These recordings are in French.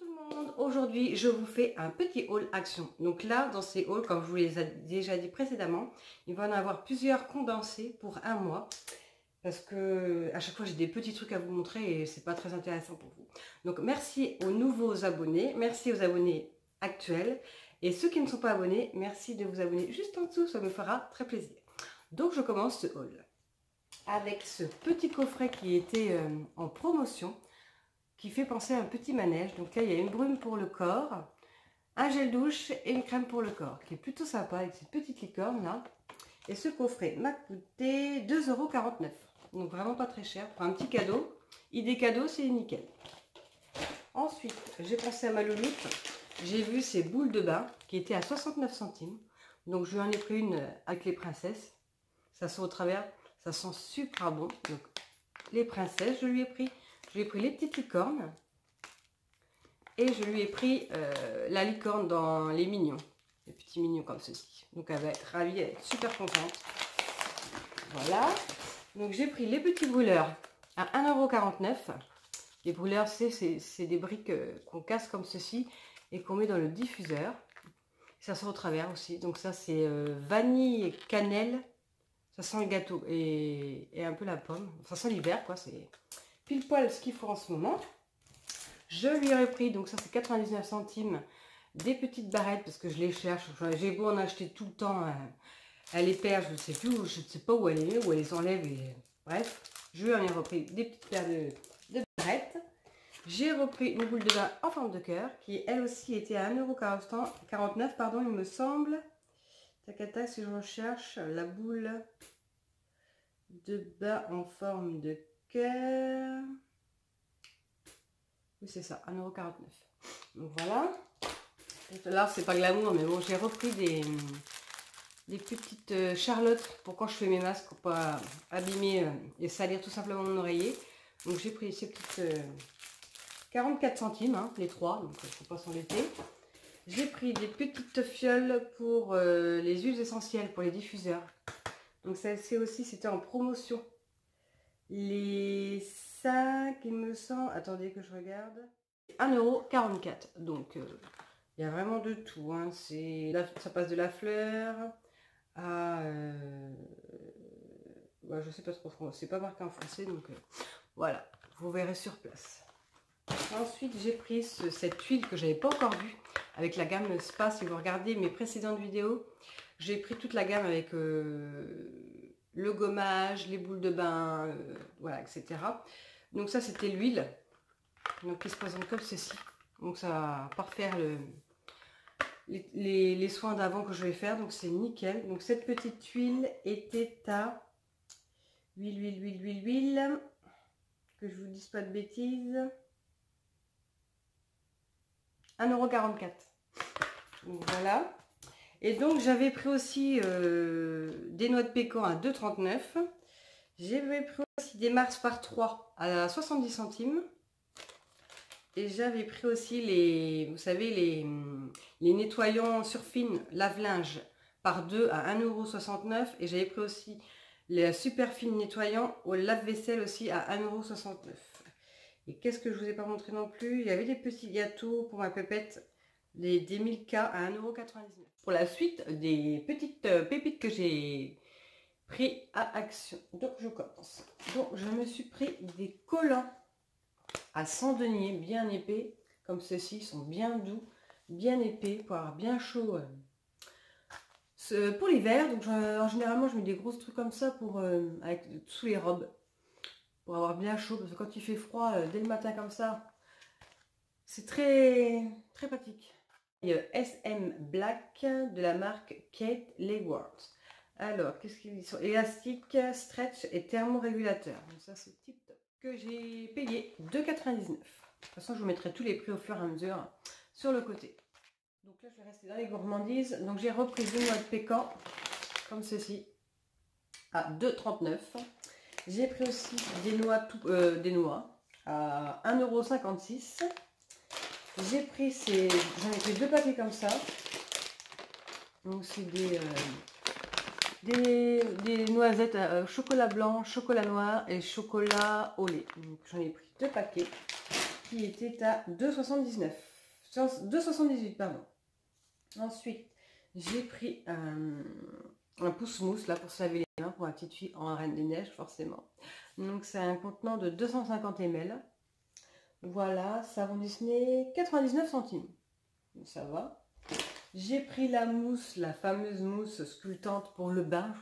Bonjour tout le monde, aujourd'hui je vous fais un petit haul Action. Donc là dans ces hauls, comme je vous les ai déjà dit précédemment, il va en avoir plusieurs condensés pour un mois. Parce que à chaque fois j'ai des petits trucs à vous montrer et c'est pas très intéressant pour vous. Donc merci aux nouveaux abonnés, merci aux abonnés actuels. Et ceux qui ne sont pas abonnés, merci de vous abonner juste en dessous, ça me fera très plaisir. Donc je commence ce haul avec ce petit coffret qui était en promotion, qui fait penser à un petit manège. Donc là il y a une brume pour le corps, un gel douche et une crème pour le corps, qui est plutôt sympa avec cette petite licorne là. Et ce coffret m'a coûté 2,49 €. Donc vraiment pas très cher pour un petit cadeau. Idée cadeau, c'est nickel. Ensuite, j'ai pensé à ma louloute. J'ai vu ces boules de bain qui étaient à 69 centimes. Donc je lui en ai pris une avec les princesses. Ça sent au travers, ça sent super bon. Donc les princesses, je lui ai pris les petites licornes. Et je lui ai pris la licorne dans les mignons. Les petits mignons comme ceci. Donc elle va être ravie, elle va être super contente. Voilà. Donc j'ai pris les petits brûleurs à 1,49 €. Les brûleurs, c'est des briques qu'on casse comme ceci et qu'on met dans le diffuseur. Ça sent au travers aussi. Donc ça, c'est vanille et cannelle. Ça sent le gâteau et un peu la pomme. Ça sent l'hiver, quoi. C'est pile poil ce qu'il faut en ce moment. Je lui ai pris, donc ça, c'est 99 centimes. Des petites barrettes parce que je les cherche. J'ai beau en acheter tout le temps. Elle les perd, je ne sais plus, je ne sais pas où elle est, où elle les enlève. Et... bref, je lui en ai repris des petites paires de barrettes. J'ai repris une boule de bain en forme de cœur qui elle aussi était à 1,49 €, pardon, il me semble. Tacata, si je recherche la boule de bain en forme de cœur. Oui, c'est ça, 1,49 €. Donc voilà. Là c'est pas glamour, mais bon, j'ai repris des petites charlottes pour quand je fais mes masques pour pas abîmer et salir tout simplement mon oreiller. Donc j'ai pris ces petites 44 centimes, hein, les trois, donc il ne faut pas s'embêter. J'ai pris des petites fioles pour les huiles essentielles, pour les diffuseurs. Donc celle-ci aussi c'était en promotion. Les 5, il me semble, attendez que je regarde. 1,44 €, donc... il y a vraiment de tout, hein. Ça passe de la fleur à... bah, je sais pas trop, c'est pas marqué en français, donc voilà, vous verrez sur place. Ensuite, j'ai pris cette huile que j'avais pas encore vue, avec la gamme Spa, si vous regardez mes précédentes vidéos. J'ai pris toute la gamme avec le gommage, les boules de bain, voilà, etc. Donc ça, c'était l'huile, donc qui se présente comme ceci. Donc ça va parfaire les soins d'avant que je vais faire. Donc c'est nickel. Donc cette petite huile était à... Huile. Que je vous dise pas de bêtises. 1,44 €. Donc voilà. Et donc j'avais pris aussi des noix de pécan à 2,39 €. J'avais pris aussi des Mars par 3 à 70 centimes. Et j'avais pris aussi les, vous savez, les nettoyants Surfine lave-linge par 2 à 1,69 €. Et j'avais pris aussi les Superfine nettoyant au lave-vaisselle aussi à 1,69 €. Et qu'est-ce que je vous ai pas montré non plus? Il y avait des petits gâteaux pour ma pépette, des Milka à 1,99 €. Pour la suite, des petites pépites que j'ai pris à Action. Donc je commence. Donc je me suis pris des collants à 100 deniers, bien épais, comme ceux-ci, ils sont bien doux, bien épais, pour avoir bien chaud pour l'hiver. Donc généralement je mets des gros trucs comme ça pour avec sous les robes, pour avoir bien chaud, parce que quand il fait froid dès le matin comme ça, c'est très très pratique. Et, SM Black de la marque Kate Leworth. Alors qu'est-ce qu'ils sont? Élastique, stretch et thermorégulateur. Donc ça c'est type que j'ai payé 2,99 €. De toute façon, je vous mettrai tous les prix au fur et à mesure sur le côté. Donc là, je vais rester dans les gourmandises. Donc j'ai repris des noix de pécan, comme ceci, à 2,39 €. J'ai pris aussi des noix à 1,56 €. J'ai pris deux paquets comme ça. Donc c'est des noisettes chocolat blanc, chocolat noir et chocolat au lait. Donc j'en ai pris deux paquets. qui était à 2,79. 2,78 pardon. Ensuite, j'ai pris un pousse-mousse là pour se laver les mains pour la petite fille en Reine des Neiges, forcément. Donc, c'est un contenant de 250 ml. Voilà, savon Disney, 99 centimes. Ça va. J'ai pris la mousse, la fameuse mousse sculptante pour le bain.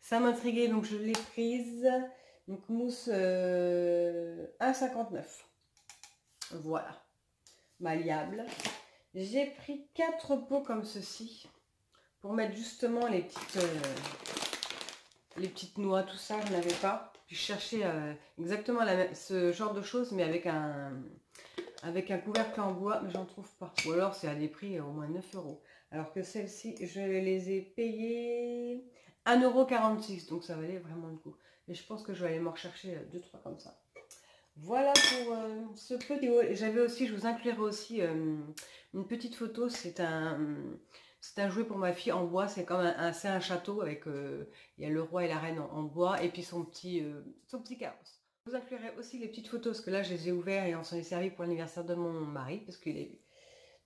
Ça m'intriguait, donc je l'ai prise. Donc, mousse 1,59. Voilà. Malliable. J'ai pris 4 pots comme ceci pour mettre justement les petites noix, tout ça, je n'avais pas. Puis je cherchais exactement ce genre de choses, mais avec un couvercle en bois, mais j'en trouve pas. Ou alors c'est à des prix au moins 9 €. Alors que celles-ci, je les ai payées 1,46 €, donc ça valait vraiment le coup. Mais je pense que je vais aller m'en rechercher 2-3 comme ça. Voilà pour ce petit haul. J'avais aussi, je vous inclurai aussi une petite photo. C'est un jouet pour ma fille en bois. C'est comme un château avec il y a le roi et la reine en bois et puis son petit carrosse. Je vous inclurai aussi les petites photos parce que là je les ai ouvertes et on s'en est servi pour l'anniversaire de mon mari parce qu'il est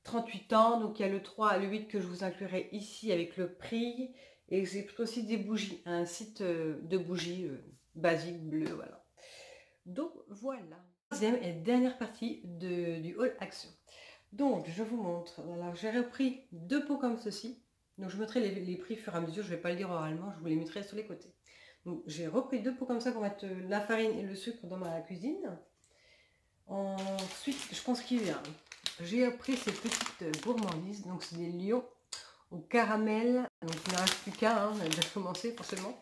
38 ans. Donc il y a le 3, le 8 que je vous inclurai ici avec le prix. Et j'ai aussi des bougies, un site de bougies basique bleu, voilà. Donc voilà, troisième et dernière partie du haul Action. Donc je vous montre, voilà, j'ai repris 2 pots comme ceci. Donc je mettrai les prix au fur et à mesure, je ne vais pas le dire oralement, je vous les mettrai sur les côtés. Donc j'ai repris 2 pots comme ça pour mettre la farine et le sucre dans ma cuisine. Ensuite, je pense qu'il vient. J'ai pris ces petites gourmandises, donc c'est des lions au caramel. Donc il n'en reste plus qu'un, hein, on a déjà commencé forcément.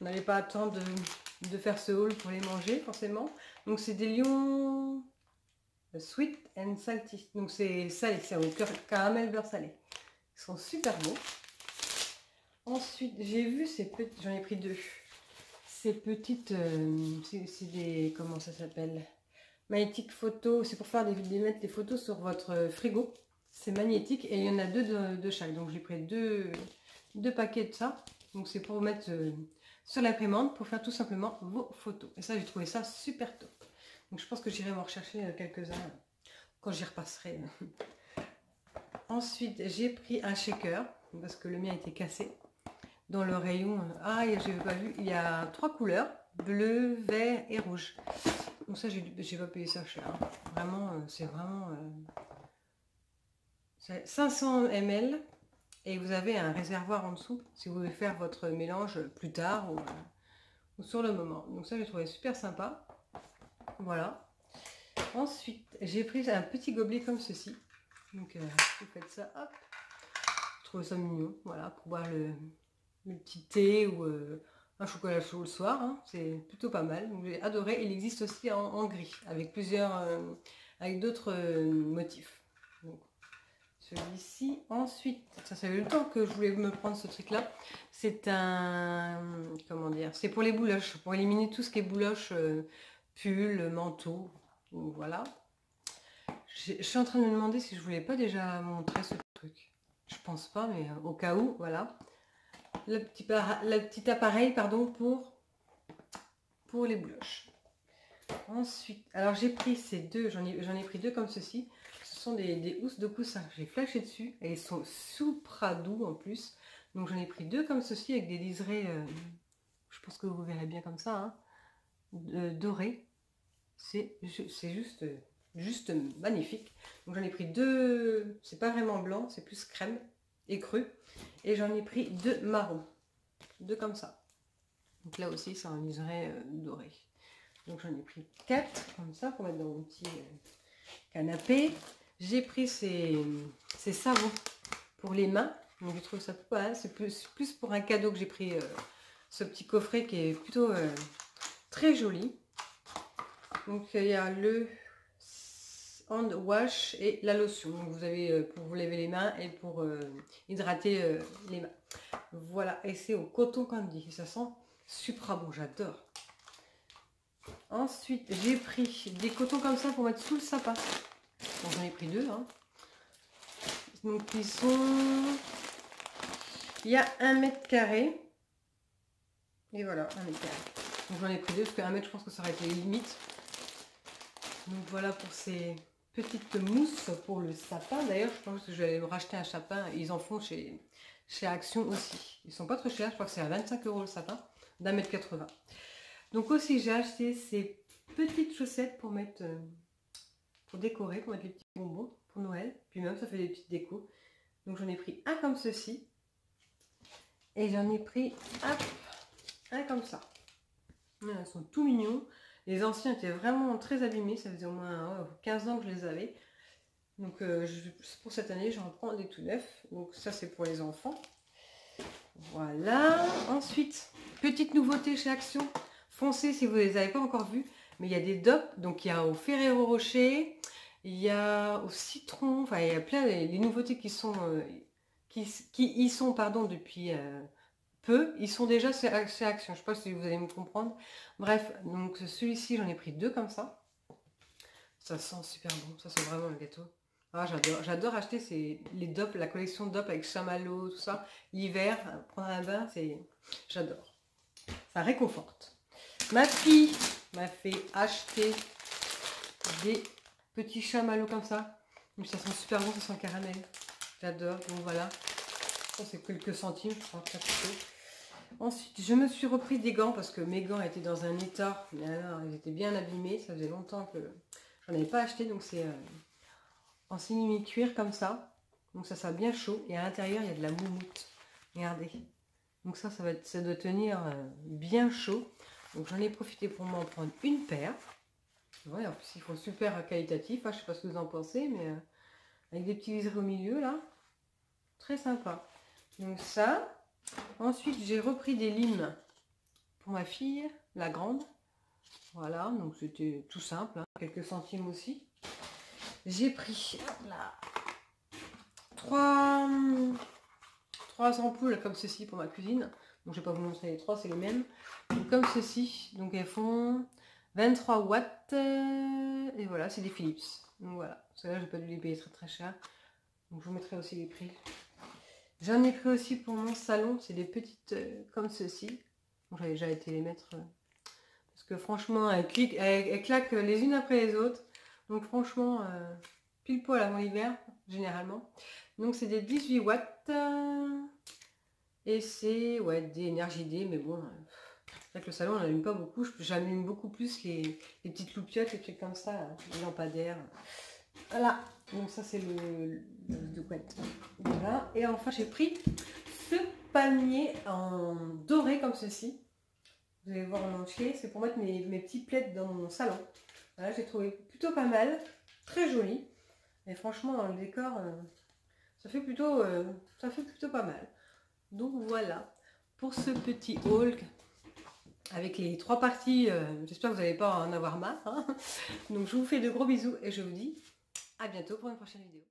On n'allait pas attendre de faire ce haul pour les manger forcément. Donc c'est des lions sweet and salty, donc c'est salé, c'est au caramel beurre salé. Ils sont super beaux. Ensuite j'ai vu ces petits, j'en ai pris 2, ces petites c'est des, comment ça s'appelle, magnétique photo, c'est pour faire mettre des photos sur votre frigo, c'est magnétique et il y en a 2 de chaque, donc j'ai pris 2 paquets de ça, donc c'est pour mettre sur l'imprimante pour faire tout simplement vos photos. Et ça, j'ai trouvé ça super top. Donc je pense que j'irai m'en rechercher quelques-uns quand j'y repasserai. Ensuite, j'ai pris un shaker parce que le mien était cassé dans le rayon. Ah, j'ai pas vu, il y a 3 couleurs, bleu, vert et rouge. Donc ça, j'ai pas payé ça cher. Hein. Vraiment, c'est vraiment 500 ml. Et vous avez un réservoir en dessous si vous voulez faire votre mélange plus tard ou sur le moment. Donc ça, j'ai trouvé super sympa. Voilà. Ensuite, j'ai pris un petit gobelet comme ceci. Donc vous faites ça, hop. Je trouve ça mignon. Voilà, pour boire le petit thé ou un chocolat chaud le soir. Hein. C'est plutôt pas mal. Donc j'ai adoré. Il existe aussi en gris avec d'autres motifs. Donc, celui-ci. Ensuite, ça fait le temps que je voulais me prendre ce truc là, c'est comment dire, c'est pour les bouloches, pour éliminer tout ce qui est bouloche, pull, manteau, voilà. Je suis en train de me demander si je voulais pas déjà montrer ce truc, je pense pas, mais au cas où, voilà, le petit appareil, pardon, pour les bouloches. Ensuite, alors j'ai pris ces 2, j'en ai pris 2 comme ceci. Sont des housses de coussin, j'ai flashé dessus et ils sont supra doux en plus, donc j'en ai pris 2 comme ceci avec des liserés, je pense que vous verrez bien comme ça, hein, doré, c'est juste magnifique. Donc j'en ai pris 2, c'est pas vraiment blanc, c'est plus crème et cru, et j'en ai pris 2 marron, 2 comme ça, donc là aussi c'est un liseré doré. Donc j'en ai pris 4 comme ça pour mettre dans mon petit canapé. J'ai pris ces savons pour les mains, donc je trouve ça pas mal, c'est plus pour un cadeau que j'ai pris ce petit coffret qui est plutôt très joli. Donc il y a le hand wash et la lotion, donc vous avez pour vous laver les mains et pour hydrater les mains. Voilà, et c'est au coton candy, et ça sent super bon, j'adore. Ensuite j'ai pris des cotons comme ça pour mettre sous le sapin. Bon, j'en ai pris 2. Hein. Donc ils sont... Il y a 1 m². Et voilà, 1 m². Donc j'en ai pris 2 parce que 1 m, je pense que ça aurait été limite. Donc voilà pour ces petites mousses pour le sapin. D'ailleurs, je pense que je vais aller me racheter un sapin. Ils en font chez Action aussi. Ils sont pas trop chers. Je crois que c'est à 25 € le sapin d'1,80 m. Donc aussi, j'ai acheté ces petites chaussettes pour mettre, pour décorer, pour mettre les petits bonbons pour Noël. Puis même, ça fait des petites décos. Donc j'en ai pris un comme ceci. Et j'en ai pris un comme ça. Ils sont tout mignons. Les anciens étaient vraiment très abîmés. Ça faisait au moins 15 ans que je les avais. Donc pour cette année, j'en prends des tout neufs. Donc ça, c'est pour les enfants. Voilà. Ensuite, petite nouveauté chez Action. Foncez si vous ne les avez pas encore vus. Mais il y a des dopes. Donc il y a au Ferrero Rocher. Il y a au citron. Enfin, il y a plein de nouveautés qui sont... qui y sont depuis peu, ils sont déjà chez Action, je sais pas si vous allez me comprendre. Bref, donc celui-ci, j'en ai pris deux comme ça. Ça sent super bon, ça sent vraiment le gâteau. Ah, j'adore acheter les dopes, la collection de dopes avec chamallow, tout ça. L'hiver, prendre un bain, j'adore. Ça réconforte. Ma fille m'a fait acheter des petits chamallows comme ça. Mais ça sent super bon, ça sent caramel. J'adore, donc voilà, ça c'est quelques centimes, je crois, ensuite je me suis repris des gants parce que mes gants étaient dans un état, ils étaient bien abîmés, ça faisait longtemps que j'en avais pas acheté, donc c'est en simili-cuir comme ça, donc ça sera bien chaud, et à l'intérieur il y a de la moumoute, regardez, donc ça, ça doit tenir bien chaud, donc j'en ai profité pour m'en prendre une paire, ouais, en plus ils font super qualitatif, je sais pas ce que vous en pensez, mais avec des petits liserés au milieu là. Très sympa. Donc ça. Ensuite, j'ai repris des limes pour ma fille, la grande. Voilà, donc c'était tout simple. Hein. Quelques centimes aussi. J'ai pris là, trois ampoules comme ceci pour ma cuisine. Donc je ne vais pas vous montrer les trois, c'est les mêmes. Donc comme ceci. Donc elles font 23 watts. Et voilà, c'est des Philips. Donc voilà, celle-là, je n'ai pas dû les payer très très cher. Donc je vous mettrai aussi les prix. J'en ai pris aussi pour mon salon, c'est des petites comme ceci. Bon, j'avais déjà été les mettre parce que franchement, elles claquent les unes après les autres. Donc franchement, pile poil avant l'hiver, généralement. Donc c'est des 18 watts. Et c'est ouais, des énergies D, mais bon, c'est vrai que le salon, on n'allume pas beaucoup. J'allume beaucoup plus les petites loupiottes, les trucs comme ça, hein, les lampadaires. Voilà, donc ça c'est le couette. Voilà, et enfin j'ai pris ce panier en doré comme ceci. Vous allez voir en entier, c'est pour mettre mes petits plaids dans mon salon. Voilà, j'ai trouvé plutôt pas mal, très joli. Et franchement, dans le décor, ça fait plutôt pas mal. Donc voilà, pour ce petit haul avec les trois parties, j'espère que vous n'allez pas en avoir marre. Hein. Donc je vous fais de gros bisous et je vous dis à bientôt pour une prochaine vidéo.